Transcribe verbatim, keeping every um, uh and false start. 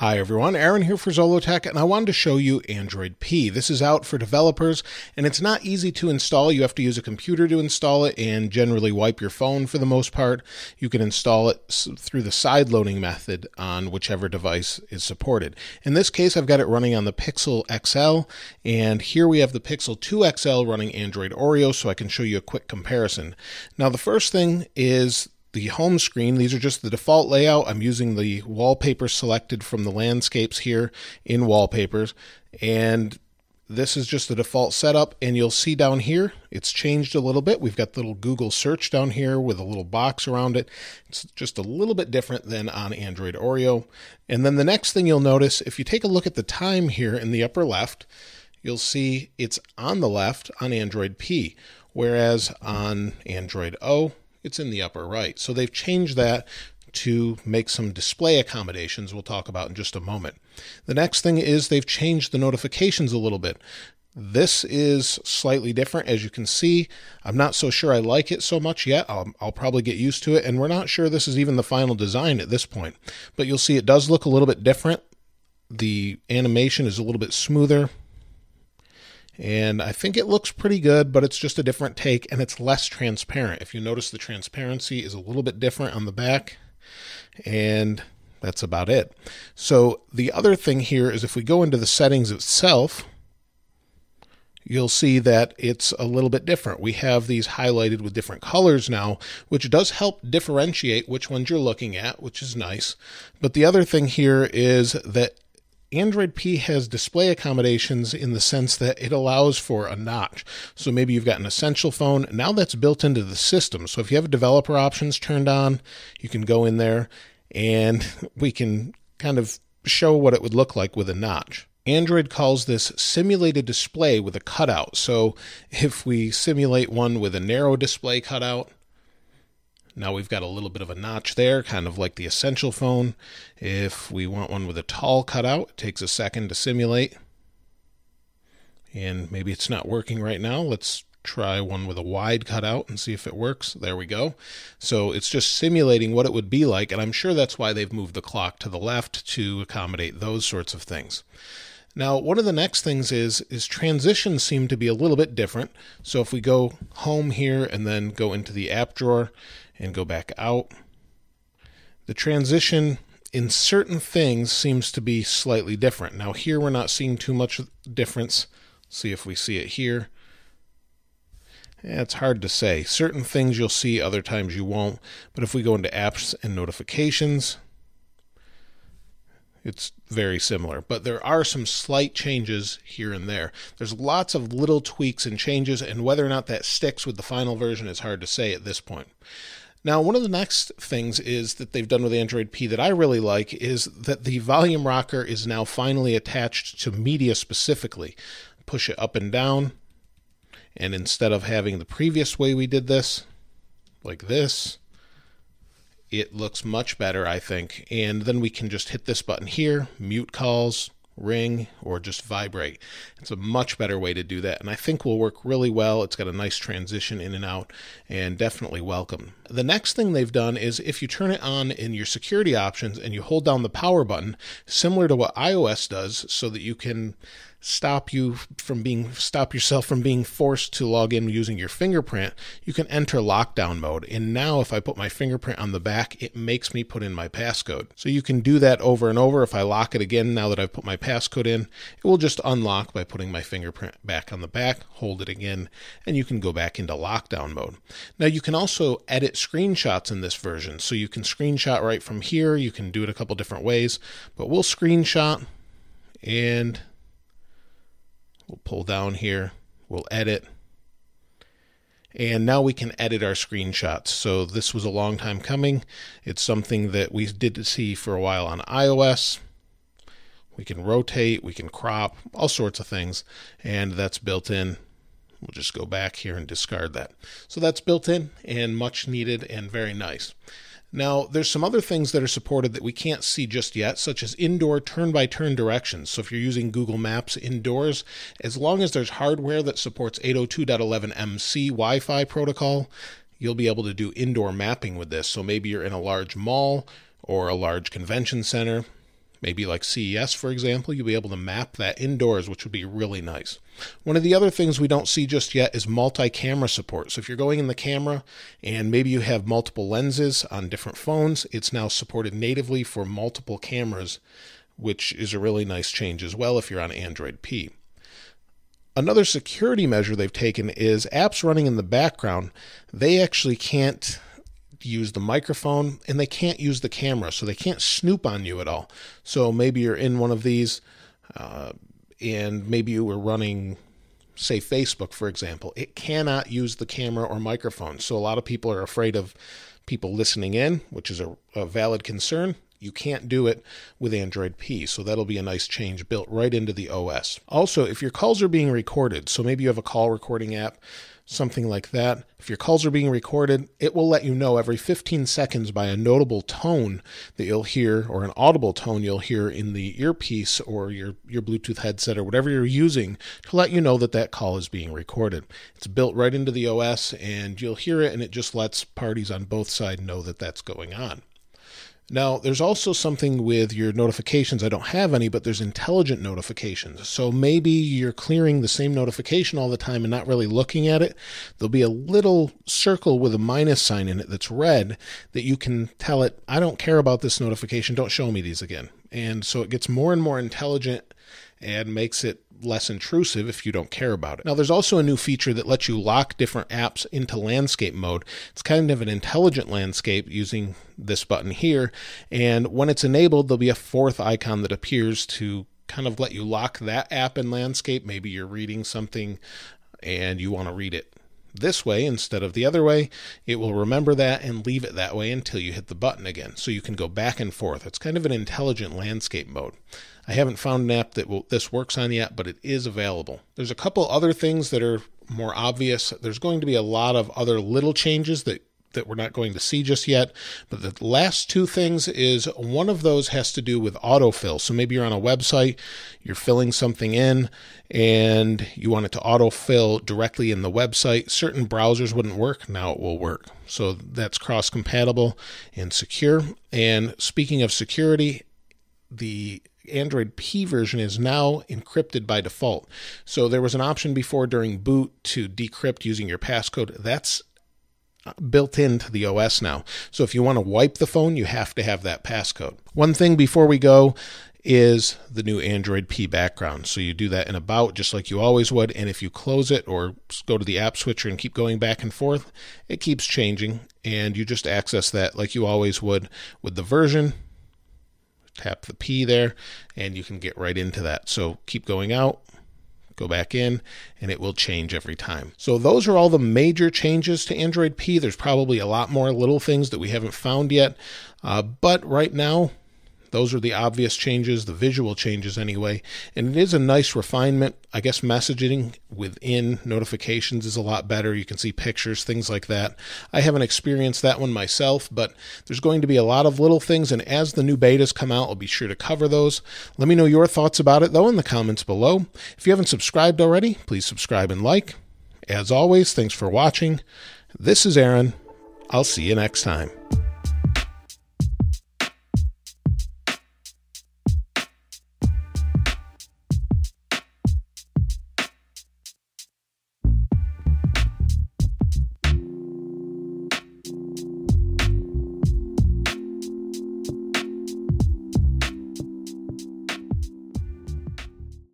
Hi everyone, Aaron here for Zollotech, and I wanted to show you Android P. This is out for developers, and it's not easy to install. You have to use a computer to install it and generally wipe your phone for the most part. You can install it through the sideloading method on whichever device is supported. In this case, I've got it running on the Pixel X L, and here we have the Pixel two X L running Android Oreo, so I can show you a quick comparison. Now, the first thing is the home screen. These are just the default layout. I'm using the wallpaper selected from the landscapes here in wallpapers. And this is just the default setup. And you'll see down here, it's changed a little bit. We've got the little Google search down here with a little box around it. It's just a little bit different than on Android Oreo. And then the next thing you'll notice, if you take a look at the time here in the upper left, you'll see it's on the left on Android P, whereas on Android O, it's in the upper right. So they've changed that to make some display accommodations we'll talk about in just a moment. The next thing is they've changed the notifications a little bit. This is slightly different, as you can see. I'm not so sure I like it so much yet. I'll, I'll probably get used to it, and we're not sure this is even the final design at this point. But you'll see it does look a little bit different. The animation is a little bit smoother. And I think it looks pretty good, but it's just a different take, and it's less transparent. If you notice, the transparency is a little bit different on the back, and that's about it. So the other thing here is if we go into the settings itself, you'll see that it's a little bit different. We have these highlighted with different colors now, which does help differentiate which ones you're looking at, which is nice. But the other thing here is that Android P has display accommodations in the sense that it allows for a notch. So maybe you've got an Essential phone. Now that's built into the system. So if you have developer options turned on, you can go in there and we can kind of show what it would look like with a notch. Android calls this simulated display with a cutout. So if we simulate one with a narrow display cutout, now we've got a little bit of a notch there, kind of like the Essential phone. If we want one with a tall cutout, it takes a second to simulate. And maybe it's not working right now. Let's try one with a wide cutout and see if it works. There we go. So it's just simulating what it would be like, and I'm sure that's why they've moved the clock to the left to accommodate those sorts of things. Now, one of the next things is, is transitions seem to be a little bit different. So if we go home here and then go into the app drawer and go back out, the transition in certain things seems to be slightly different. Now here we're not seeing too much difference. See if we see it here. Yeah, it's hard to say. Certain things you'll see, other times you won't. But if we go into apps and notifications, it's very similar, but there are some slight changes here and there. There's lots of little tweaks and changes, and whether or not that sticks with the final version is hard to say at this point. Now, one of the next things is that they've done with Android P that I really like is that the volume rocker is now finally attached to media specifically. Push it up and down, and instead of having the previous way we did this, like this, it looks much better, I think. And then we can just hit this button here, mute calls, ring, or just vibrate. It's a much better way to do that, and I think will work really well. It's got a nice transition in and out, and definitely welcome. The next thing they've done is if you turn it on in your security options and you hold down the power button, similar to what iOS does, so that you can stop you from being stop yourself from being forced to log in using your fingerprint, you can enter lockdown mode. And now if I put my fingerprint on the back, it makes me put in my passcode. So you can do that over and over. If I lock it again, now that I've put my passcode in, it will just unlock by putting my fingerprint back on the back, hold it again, and you can go back into lockdown mode. Now you can also edit screenshots in this version. So you can screenshot right from here. You can do it a couple different ways, but we'll screenshot and we'll pull down here, we'll edit, and now we can edit our screenshots. So this was a long time coming. It's something that we did see for a while on iOS. We can rotate, we can crop, all sorts of things, and that's built in. We'll just go back here and discard that. So that's built in and much needed and very nice. Now, there's some other things that are supported that we can't see just yet, such as indoor turn-by-turn directions. So if you're using Google Maps indoors, as long as there's hardware that supports eight oh two dot eleven m c Wi-Fi protocol, you'll be able to do indoor mapping with this. So maybe you're in a large mall or a large convention center. Maybe like C E S, for example, you'll be able to map that indoors, which would be really nice. One of the other things we don't see just yet is multi-camera support. So if you're going in the camera and maybe you have multiple lenses on different phones, it's now supported natively for multiple cameras, which is a really nice change as well if you're on Android P. Another security measure they've taken is apps running in the background. They actually can't use the microphone and they can't use the camera, so they can't snoop on you at all. So maybe you're in one of these uh, and maybe you were running, say, Facebook, for example. It cannot use the camera or microphone. So a lot of people are afraid of people listening in, which is a, a valid concern. You can't do it with Android P, so that'll be a nice change built right into the O S. Also, if your calls are being recorded, so maybe you have a call recording app, something like that. If your calls are being recorded, it will let you know every fifteen seconds by a notable tone that you'll hear, or an audible tone you'll hear in the earpiece or your, your Bluetooth headset or whatever you're using, to let you know that that call is being recorded. It's built right into the O S and you'll hear it, and it just lets parties on both sides know that that's going on. Now, there's also something with your notifications. I don't have any, but there's intelligent notifications. So maybe you're clearing the same notification all the time and not really looking at it. There'll be a little circle with a minus sign in it that's red that you can tell it, I don't care about this notification. Don't show me these again. And so it gets more and more intelligent and makes it less intrusive if you don't care about it. Now, there's also a new feature that lets you lock different apps into landscape mode. It's kind of an intelligent landscape using this button here. And when it's enabled, there'll be a fourth icon that appears to kind of let you lock that app in landscape. Maybe you're reading something and you want to read it this way instead of the other way. It will remember that and leave it that way until you hit the button again. So you can go back and forth. It's kind of an intelligent landscape mode. I haven't found an app that will, this works on yet, but it is available. There's a couple other things that are more obvious. There's going to be a lot of other little changes that that we're not going to see just yet. But the last two things is, one of those has to do with autofill. So maybe you're on a website, you're filling something in and you want it to autofill directly in the website. Certain browsers wouldn't work. Now it will work. So that's cross-compatible and secure. And speaking of security, the Android P version is now encrypted by default. So there was an option before during boot to decrypt using your passcode. That's built into the O S now. So if you want to wipe the phone, you have to have that passcode. One thing before we go is the new Android P background. So you do that in about, just like you always would. And if you close it or go to the app switcher and keep going back and forth, it keeps changing. And you just access that like you always would with the version. Tap the P there and you can get right into that. So keep going out, go back in, and it will change every time. So those are all the major changes to Android P. There's probably a lot more little things that we haven't found yet. Uh, but right now, those are the obvious changes, the visual changes anyway. And it is a nice refinement. I guess messaging within notifications is a lot better. You can see pictures, things like that. I haven't experienced that one myself, but there's going to be a lot of little things. And as the new betas come out, I'll be sure to cover those. Let me know your thoughts about it, though, in the comments below. If you haven't subscribed already, please subscribe and like. As always, thanks for watching. This is Aaron. I'll see you next time.